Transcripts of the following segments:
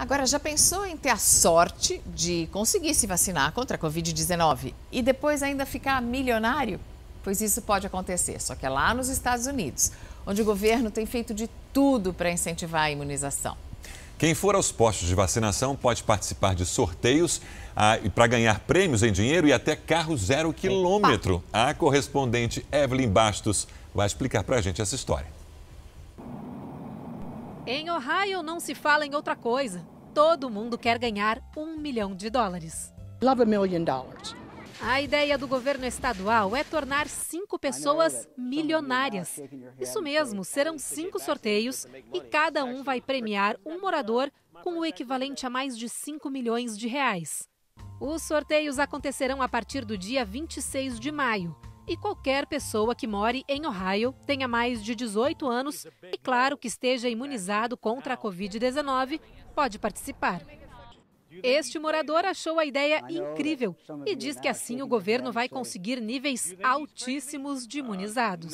Agora, já pensou em ter a sorte de conseguir se vacinar contra a Covid-19 e depois ainda ficar milionário? Pois isso pode acontecer, só que é lá nos Estados Unidos, onde o governo tem feito de tudo para incentivar a imunização. Quem for aos postos de vacinação pode participar de sorteios para ganhar prêmios em dinheiro e até carro 0 km. A correspondente Evelyn Bastos vai explicar para a gente essa história. Em Ohio não se fala em outra coisa. Todo mundo quer ganhar US$1 milhão. Love $1 million. A ideia do governo estadual é tornar 5 pessoas milionárias. Isso mesmo, serão 5 sorteios e cada um vai premiar um morador com o equivalente a mais de R$5 milhões. Os sorteios acontecerão a partir do dia 26 de maio. E qualquer pessoa que more em Ohio, tenha mais de 18 anos e, claro, que esteja imunizado contra a Covid-19, pode participar. Este morador achou a ideia incrível e diz que assim o governo vai conseguir níveis altíssimos de imunizados.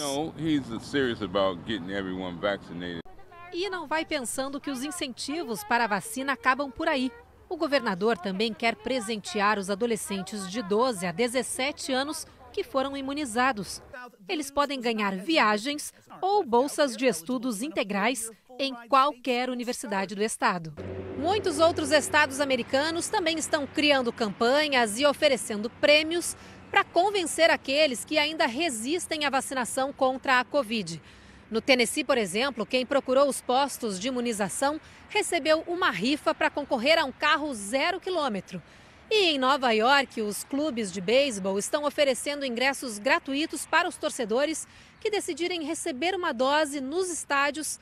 E não vai pensando que os incentivos para a vacina acabam por aí. O governador também quer presentear os adolescentes de 12 a 17 anos que foram imunizados. Eles podem ganhar viagens ou bolsas de estudos integrais em qualquer universidade do estado. Muitos outros estados americanos também estão criando campanhas e oferecendo prêmios para convencer aqueles que ainda resistem à vacinação contra a Covid. No Tennessee, por exemplo, quem procurou os postos de imunização recebeu uma rifa para concorrer a um carro 0 km. E em Nova York, os clubes de beisebol estão oferecendo ingressos gratuitos para os torcedores que decidirem receber uma dose nos estádios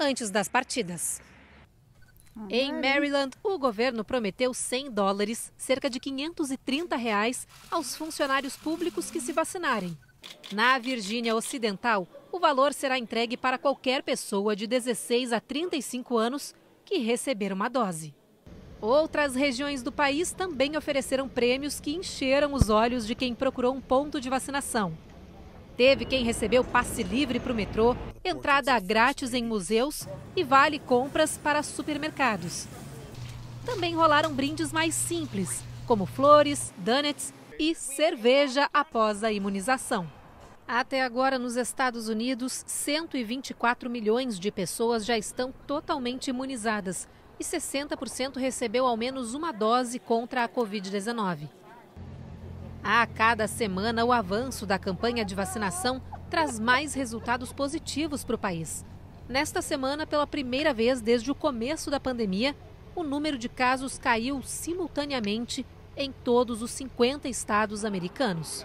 antes das partidas. Em Maryland, o governo prometeu US$100, cerca de R$530, aos funcionários públicos que se vacinarem. Na Virgínia Ocidental, o valor será entregue para qualquer pessoa de 16 a 35 anos que receber uma dose. Outras regiões do país também ofereceram prêmios que encheram os olhos de quem procurou um ponto de vacinação. Teve quem recebeu passe livre para o metrô, entrada grátis em museus e vale compras para supermercados. Também rolaram brindes mais simples, como flores, donuts e cerveja após a imunização. Até agora, nos Estados Unidos, 124 milhões de pessoas já estão totalmente imunizadas e 60% recebeu ao menos uma dose contra a Covid-19. A cada semana, o avanço da campanha de vacinação traz mais resultados positivos para o país. Nesta semana, pela primeira vez desde o começo da pandemia, o número de casos caiu simultaneamente em todos os 50 estados americanos.